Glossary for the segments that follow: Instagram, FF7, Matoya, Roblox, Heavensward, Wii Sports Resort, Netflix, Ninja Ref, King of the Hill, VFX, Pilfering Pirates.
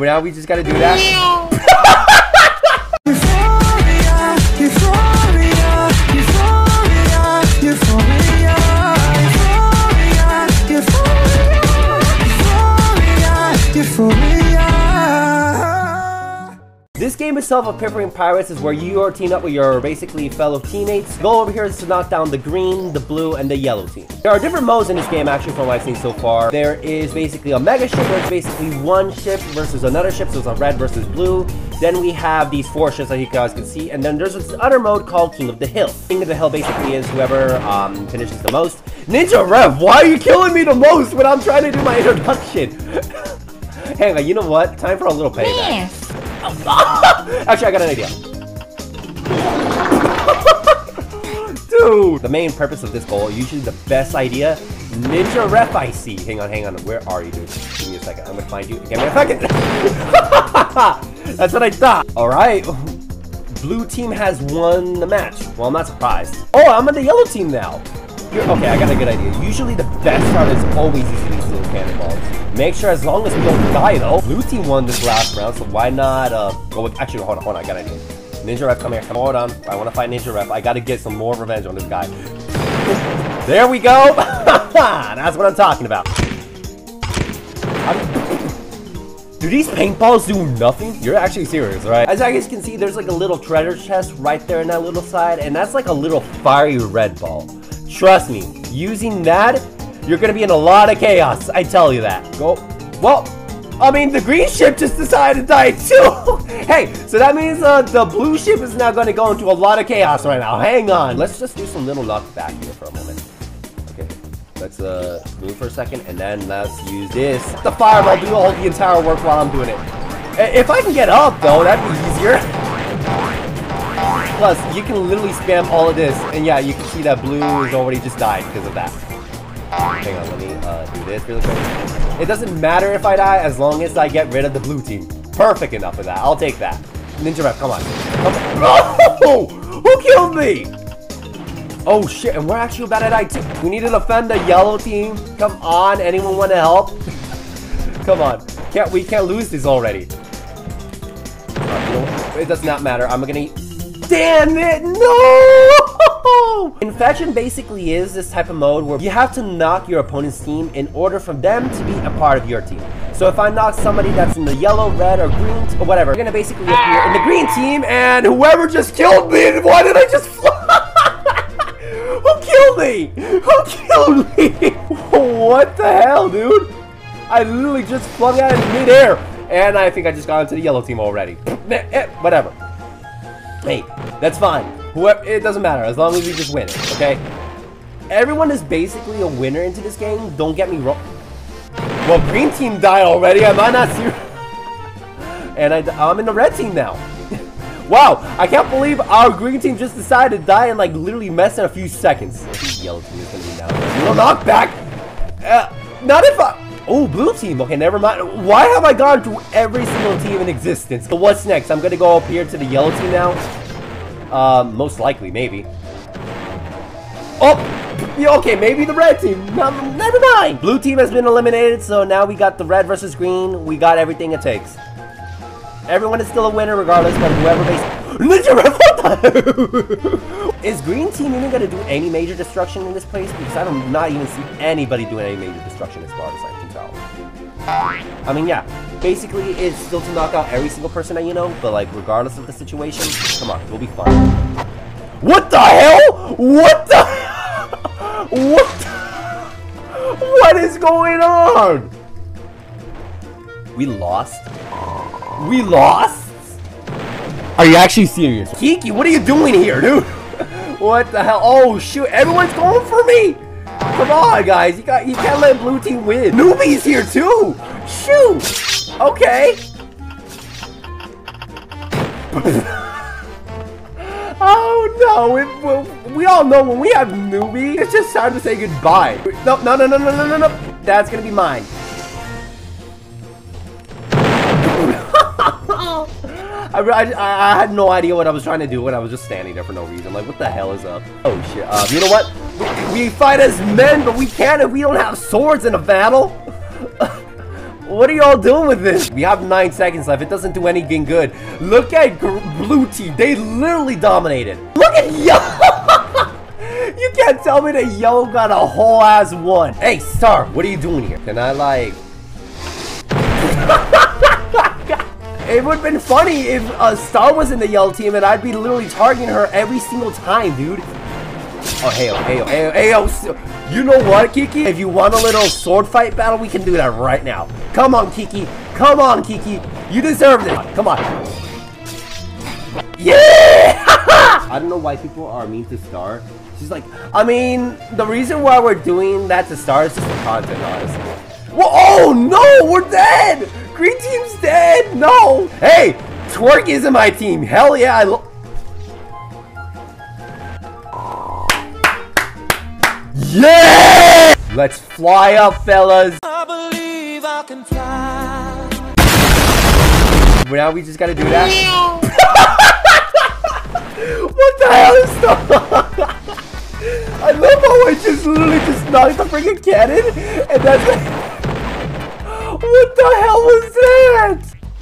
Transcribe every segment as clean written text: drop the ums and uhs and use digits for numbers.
Now we just gotta do that. This game itself of Pilfering Pirates is where you are teamed up with your basically fellow teammates. The goal over here is to knock down the green, the blue, and the yellow team. There are different modes in this game actually from what I've seen so far. There is basically a mega ship, where it's basically one ship versus another ship, so it's a red versus blue. Then we have these four ships that you guys can see, and then there's this other mode called King of the Hill. King of the Hill basically is whoever finishes the most. Ninja Ref, why are you killing me the most when I'm trying to do my introduction? Hang on, you know what? Time for a little payback. Yeah. Actually, I got an idea. Dude! The main purpose of this goal, usually the best idea, Ninja Ref I see. Hang on. Where are you, dude? Give me a second. I'm gonna find you. Give me a second. That's what I thought. Alright. Blue team has won the match. Well, I'm not surprised. Oh, I'm on the yellow team now. Okay, I got a good idea. Usually the best route is always using these little cannonballs. Make sure as long as we don't die though. Blue team won this last round, so why not go with... Actually, hold on, I got an idea. Ninja Ref, come here. Hold on, I want to fight Ninja Ref. I got to get some more revenge on this guy. There we go! That's what I'm talking about. Do these paintballs do nothing? You're actually serious, right? As you guys can see, there's like a little treasure chest right there in that little side, and that's like a little fiery red ball. Trust me, using that, you're gonna be in a lot of chaos, I tell you that. Go. Well, I mean, the green ship just decided to die too. Hey, so that means the blue ship is now gonna go into a lot of chaos right now. Hang on. Let's just do some little luck back here for a moment. Okay, let's move for a second, and then let's use this. The fireball do all the entire work while I'm doing it. If I can get up, though, that'd be easier. Plus, you can literally spam all of this, and yeah, you can see that blue has already just died because of that. Hang on, let me do this really quick. It doesn't matter if I die as long as I get rid of the blue team. Perfect enough for that. I'll take that. Ninja Ref, come on. Oh! Who killed me? Oh shit, and we're actually about to die too. We need to defend the yellow team. Come on, anyone want to help? Come on. We can't lose this already. It does not matter. I'm gonna... Damn it! No! Infection basically is this type of mode where you have to knock your opponent's team in order for them to be a part of your team. So if I knock somebody that's in the yellow, red, or green, or whatever, you're gonna basically appear in the green team, and whoever just killed me, why did I just fly? Who killed me? Who killed me? What the hell, dude? I literally just flung out in midair, and I think I just got into the yellow team already. Whatever. Hey, that's fine. Whoever, it doesn't matter as long as we just win, okay? Everyone is basically a winner into this game. Don't get me wrong. Well, green team died already. Am I not serious? And I'm in the red team now. Wow, I can't believe our green team just decided to die in like literally less than a few seconds. Yellow team is gonna be down. Little knockback. Not if I. Oh, blue team. Okay, never mind. Why have I gone through every single team in existence? So what's next? I'm gonna go up here to the yellow team now. Most likely, maybe. Oh, yeah, okay, maybe the red team. Never mind. Blue team has been eliminated, so now we got the red versus green. We got everything it takes. Everyone is still a winner regardless, but whoever Ninja Ref, what the Is green team even gonna do any major destruction in this place? Because I do not even see anybody doing any major destruction as far as I can tell. I mean, yeah, basically it's still to knock out every single person that you know, but like regardless of the situation, come on, we'll be fine. What the hell? What the? What? The... What is going on? We lost. We lost? Are you actually serious? Kiki, what are you doing here, dude? What the hell? Oh shoot, everyone's going for me! Come on, guys, you can't let blue team win. Newbie's here too! Shoot! Okay. Oh no, we all know when we have newbie, it's just time to say goodbye. No. That's gonna be mine. I had no idea what I was trying to do when I was just standing there for no reason. Like, what the hell is up? Oh shit, you know what? We fight as men, but we can't if we don't have swords in a battle. What are y'all doing with this? We have 9 seconds left. It doesn't do anything good. Look at blue team. They literally dominated. Look at yellow. You can't tell me that yellow got a whole ass one. Hey, Star, what are you doing here? Can I like... It would have been funny if Star was in the yellow team and I'd be literally targeting her every single time, dude. Oh, hey, oh, hey, oh, hey, oh, hey, oh. You know what, Kiki? If you want a little sword fight battle, we can do that right now. Come on, Kiki. Come on, Kiki. You deserve this. Come on. Yeah! I don't know why people are mean to Star. She's like, I mean, the reason why we're doing that to Star is just the content, honestly. Whoa, oh, no, we're dead. Green team's dead. No. Hey, Twerk is in my team. Hell yeah, I love... Yeah! Let's fly up, fellas. I believe I can fly. Well, now we just gotta do that. What the hell is that? I love how I just literally just knocked the freaking cannon, and that's like... What the hell was that?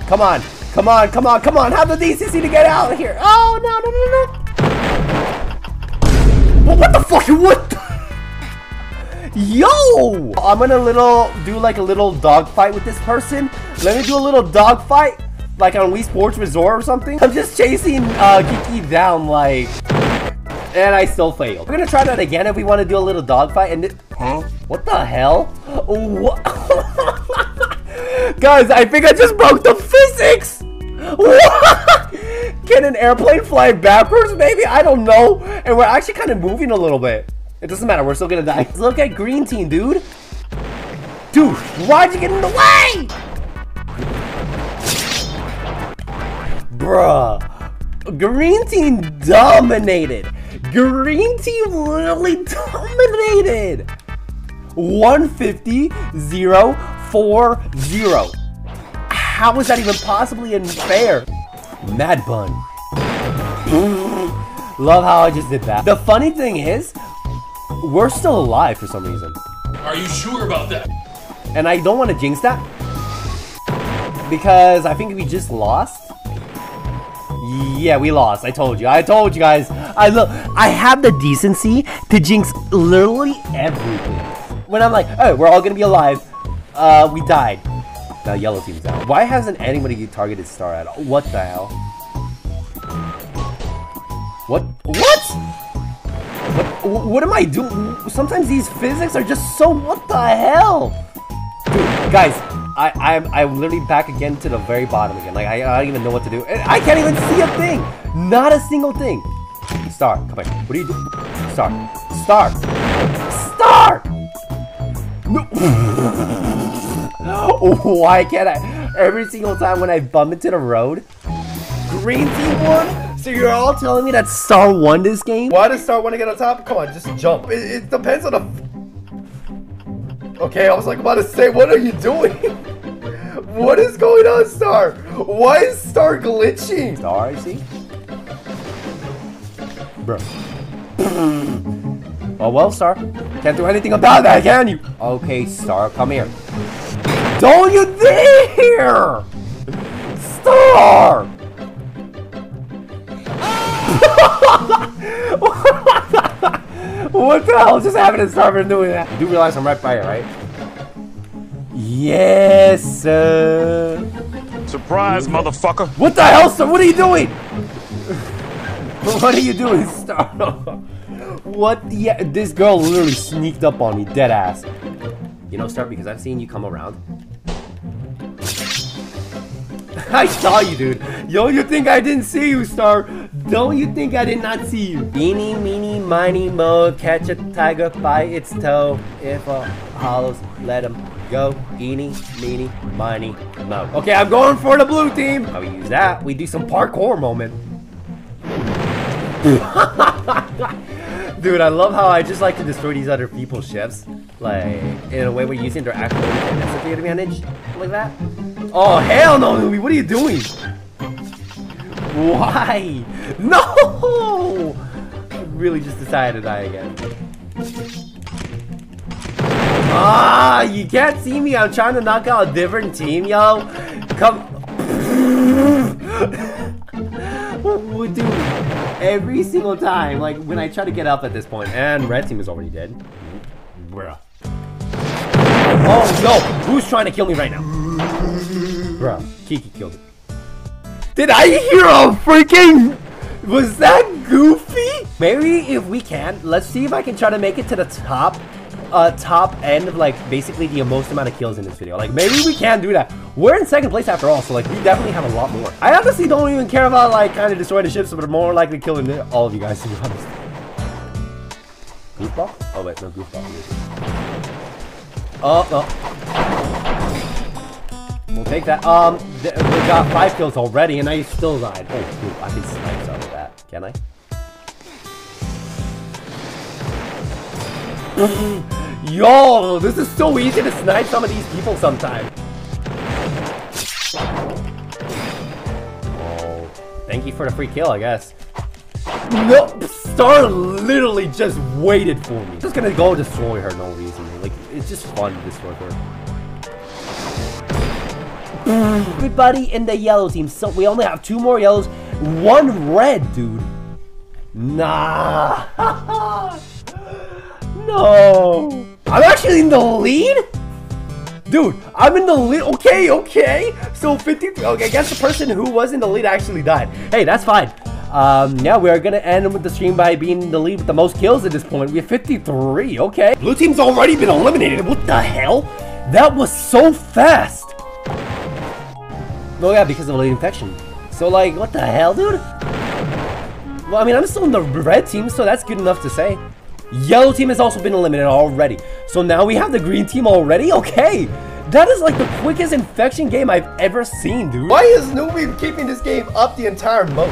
Come on, come on, come on, come on! Have the decency to get out of here! Oh no, no, no, no! Well, what the fuck? What? The Yo! I'm gonna do like a little dog fight with this person. Let me do a little dog fight, like on Wii Sports Resort or something. I'm just chasing Kiki down, like, and I still failed. We're gonna try that again if we want to do a little dog fight. And huh? What the hell? What? Guys, I think I just broke the physics. What? Can an airplane fly backwards? Maybe, I don't know. And we're actually kind of moving a little bit. It doesn't matter, we're still gonna die. Look at green team, dude. Dude, why'd you get in the way? Bruh. Green team dominated. Green team really dominated. 150-0-4-0. How is that even possibly unfair? Mad Bun. Love how I just did that. The funny thing is, we're still alive for some reason. Are you sure about that? And I don't want to jinx that, because I think we just lost. Yeah, we lost. I told you guys. I have the decency to jinx literally everything. When I'm like, oh, we're all gonna be alive. We died. Now yellow team's out. Why hasn't anybody targeted Star at all? What the hell? What? What? What am I doing? Sometimes these physics are just so... What the hell? Dude, guys, I'm literally back again to the very bottom again. Like, I don't even know what to do. I can't even see a thing. Not a single thing. Star, come here. What are you doing? Star. Star. Star! No. Why can't I? Every single time when I bump into the road, green team won. So you're all telling me that Star won this game? Why does Star want to get on top? Come on, just jump. It depends on the... Okay, I was like about to say, what are you doing? What is going on, Star? Why is Star glitching? Star, I see. Bro. Oh, well, Star. Can't do anything about that, can you? Okay, Star, come here. Don't you dare! Star! What the hell just happened to Star for doing that? You do realize I'm right by you, right? Yes, sir. Surprise, motherfucker. What the hell, Star? What are you doing? What are you doing, Star? What? Yeah, this girl literally sneaked up on me, dead ass. You know, Star, because I've seen you come around. I saw you, dude. Yo, you think I didn't see you, Star? Don't you think I did not see you? Eeny, meeny, miny, moe, catch a tiger by its toe. If a hollows, let him go. Eeny, meeny, miny, moe. Okay, I'm going for the blue team. How we use that? We do some parkour moment. Dude, I love how I just like to destroy these other people's ships. Like, in a way we're using their actual defensive advantage. Like that. Oh, hell no, Numi. What are you doing? Why? No! I really just decided to die again. Ah, you can't see me. I'm trying to knock out a different team, yo. Come. Dude, every single time, like when I try to get up at this point, and red team is already dead. Bruh. Oh no, who's trying to kill me right now? Bruh, Kiki killed me. Did I hear a freaking... Was that Goofy? Maybe if we can, let's see if I can try to make it to the top end of like basically the most amount of kills in this video. Like maybe we can do that. We're in second place after all, so like we definitely have a lot more. I honestly don't even care about like kind of destroying the ships, but I'm more likely killing all of you guys to be honest. Goofball? Oh wait, no Goofball. Oh no. We'll take that. We got 5 kills already, and I still died. Oh, dude, I can snipe some of that. Can I? Yo, this is so easy to snipe some of these people sometimes. Oh, thank you for the free kill, I guess. No, Star literally just waited for me. I'm just gonna go destroy her, no reason. Like, it's just fun to destroy her. Everybody in the yellow team, so we only have 2 more yellows, 1 red, dude. Nah. No. I'm actually in the lead? Dude, I'm in the lead. Okay, okay. So 53. Okay, I guess the person who was in the lead actually died. Hey, that's fine. Yeah, we are going to end with the stream by being in the lead with the most kills at this point. We have 53. Okay. Blue team's already been eliminated. What the hell? That was so fast. Oh, yeah, because of the lead infection. So, like, what the hell, dude? Well, I mean, I'm still in the red team, so that's good enough to say. Yellow team has also been eliminated already. So now we have the green team already? Okay. That is like the quickest infection game I've ever seen, dude. Why is Newbie keeping this game up the entire most?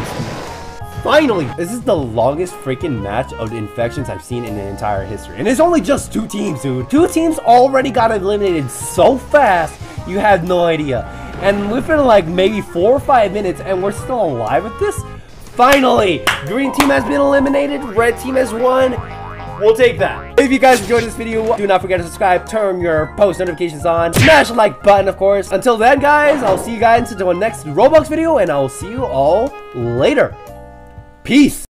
Finally, this is the longest freaking match of the infections I've seen in the entire history. And it's only just 2 teams, dude. 2 teams already got eliminated so fast, you have no idea. And we've been like maybe 4 or 5 minutes and we're still alive with this? Finally, green team has been eliminated, red team has won. We'll take that. If you guys enjoyed this video, do not forget to subscribe, turn your post notifications on, smash the like button, of course. Until then, guys, I'll see you guys until the next Roblox video, and I'll see you all later. Peace.